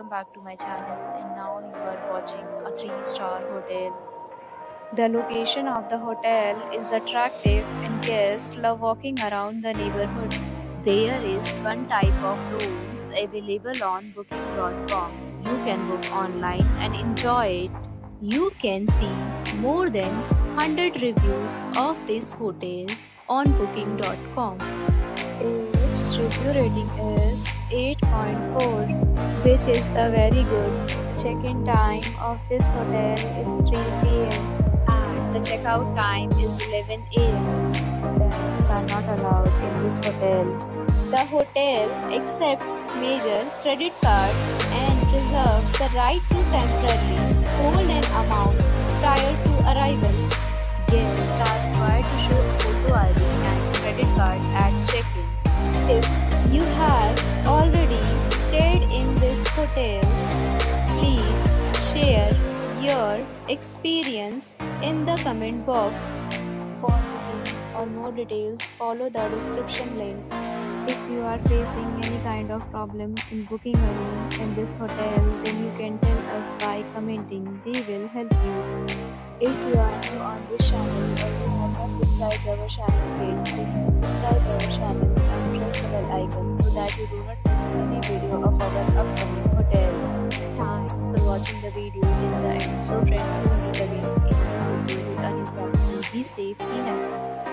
welcome back to my channel, and now you are watching a 3-star hotel. The location of the hotel is attractive and guests love walking around the neighborhood. There is one type of rooms available on booking.com. You can book online and enjoy it. You can see more than 100 reviews of this hotel on booking.com. Its review rating is 8.4, which is a very good. Check-in time of this hotel is 3 p.m. and the checkout time is 11 a.m. Pets are not allowed in this hotel. The hotel accepts major credit cards and reserves the right to temporarily hold an amount prior to arrival. Guests are required to show a photo ID and credit card at check-in. If you have already stayed in this hotel, please share your experience in the comment box. For booking or more details, follow the description link. If you are facing any kind of problem in booking a room in this hotel, then you can tell us by commenting. We will help you. If you are new on this channel or you have not subscribed our channel, please subscribe our channel and press the bell icon so that you do not miss any video of our upcoming hotel. Thanks for watching the video till the end. So friends, see you again in a new video with a new property. Be safe, be happy.